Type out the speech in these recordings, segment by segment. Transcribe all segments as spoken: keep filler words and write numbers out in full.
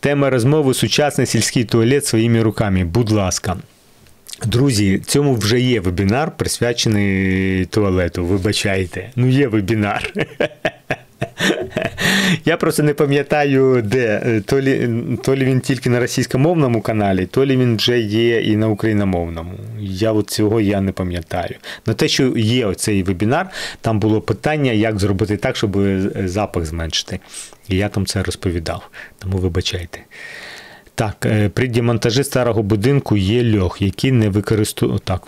Тема розмови «Сучасний сільський туалет своїми руками». Будь ласка. Друзі, цьому вже є вебінар, присвячений туалету. Вибачайте. Ну, є вебінар. Я просто не пам'ятаю, де. То лі, то лі він тільки на російськомовному каналі, то лі він вже є і на україномовному. Я от цього я не пам'ятаю. Но те, що є оцей вебінар, там було питання, як зробити так, щоб запах зменшити. І я там це розповідав. Тому вибачайте. Так, при демонтажі старого будинку є льох, який не використовує... Так.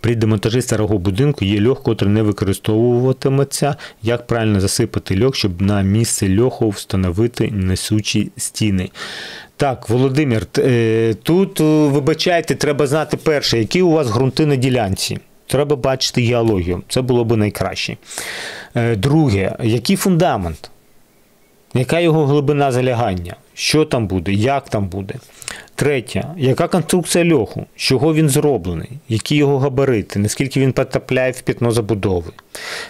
При демонтажі старого будинку є льох, котрий не використовуватиметься. Як правильно засипати льох, щоб на місце льоху встановити несучі стіни? Так, Володимир, тут, вибачайте, треба знати перше, які у вас ґрунти на ділянці. Треба бачити геологію. Це було б найкраще. Друге, який фундамент? Яка його глибина залягання? Що там буде? Як там буде? Третє. Яка конструкція льоху? З чого він зроблений? Які його габарити? Наскільки він потрапляє в п'ятно забудови?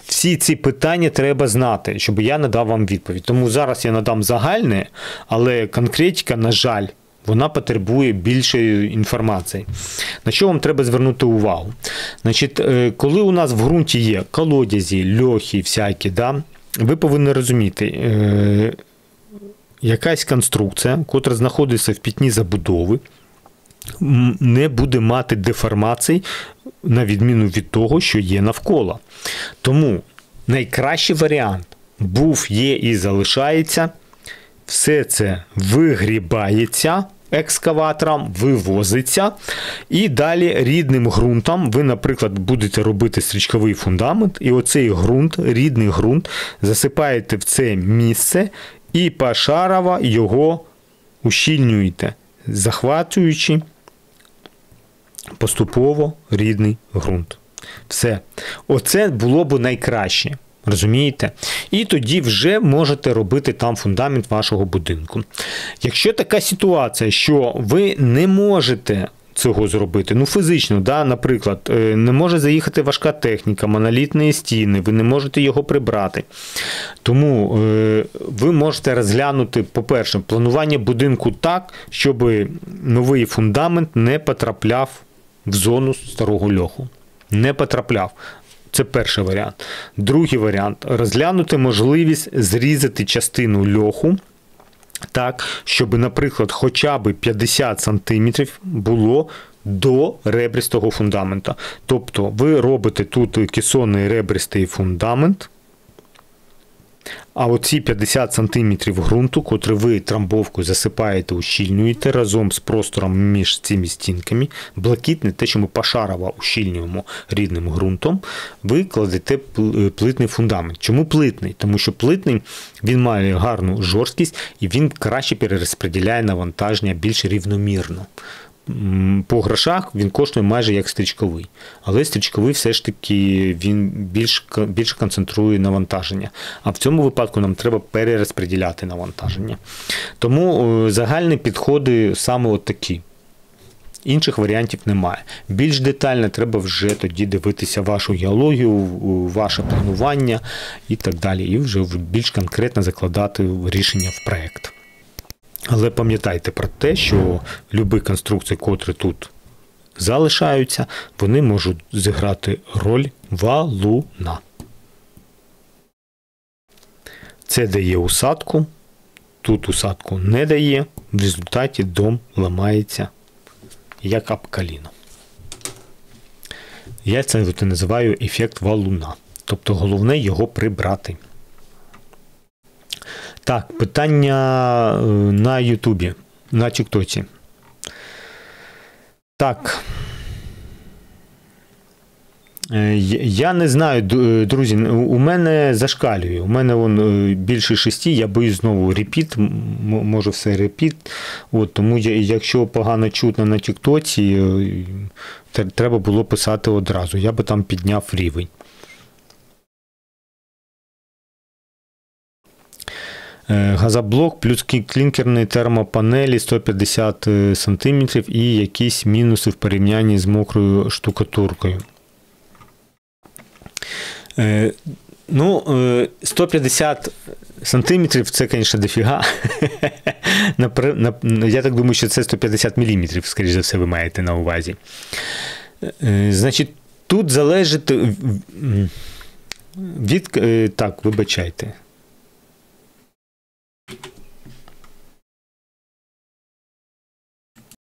Всі ці питання треба знати, щоб я надав вам відповідь. Тому зараз я надам загальне, але конкретика, на жаль, вона потребує більшої інформації. На що вам треба звернути увагу? Значить, коли у нас в ґрунті є колодязі, льохи всякі, да, ви повинні розуміти, якась конструкція, котра знаходиться в пітні забудови, не буде мати деформацій, на відміну від того, що є навколо. Тому найкращий варіант був, є і залишається. Все це вигрібається екскаватором, вивозиться. І далі рідним ґрунтом ви, наприклад, будете робити стрічковий фундамент. І оцей ґрунт, рідний ґрунт, засипаєте в це місце і пошарово його ущільнюєте, захватуючи поступово рідний ґрунт. Все. Оце було б найкраще. Розумієте? І тоді вже можете робити там фундамент вашого будинку. Якщо така ситуація, що ви не можете цього зробити, ну фізично, да, наприклад, не може заїхати важка техніка, монолітні стіни, ви не можете його прибрати. Тому е, ви можете розглянути, по-перше, планування будинку так, щоб новий фундамент не потрапляв в зону старого льоху. Не потрапляв. Це перший варіант. Другий варіант – розглянути можливість зрізати частину льоху так, щоб, наприклад, хоча б п'ятдесят сантиметрів було до ребристого фундамента. Тобто ви робите тут кесонний ребристий фундамент, а оці п'ятдесят сантиметрів ґрунту, котрий ви трамбовкою засипаєте, ущільнюєте разом з простором між цими стінками, блакитне, те, що ми пошарово ущільнюємо рідним ґрунтом, ви кладете плитний фундамент. Чому плитний? Тому що плитний, він має гарну жорсткість і він краще перерозподіляє навантаження більш рівномірно. По грошах він коштує майже як стрічковий, але стрічковий все ж таки він більш, більш концентрує навантаження, а в цьому випадку нам треба перерозподіляти навантаження. Тому загальні підходи саме от такі. Інших варіантів немає. Більш детально треба вже тоді дивитися вашу геологію, ваше планування і так далі, і вже більш конкретно закладати рішення в проєкт. Але пам'ятайте про те, що любі конструкції, котрі тут залишаються, вони можуть зіграти роль валуна. Це дає усадку, тут усадку не дає, в результаті дом ламається як об коліно. Я це називаю ефект валуна, тобто головне його прибрати. Так, питання на Ютубі, на Тіктоці. Так. Я не знаю, друзі, у мене зашкалює. У мене вон більше шести, я боюсь знову репіт, може все репіт. От, тому якщо погано чутно на Тіктоці, треба було писати одразу. Я би там підняв рівень. Газоблок плюс клінкерні термопанелі сто п'ятдесят сантиметрів і якісь мінуси в порівнянні з мокрою штукатуркою. Ну, сто п'ятдесят сантиметрів це, звісно, дофіга. Я так думаю, що це сто п'ятдесят міліметрів, скоріш за все, ви маєте на увазі. Значить, тут залежить від... Так, вибачайте.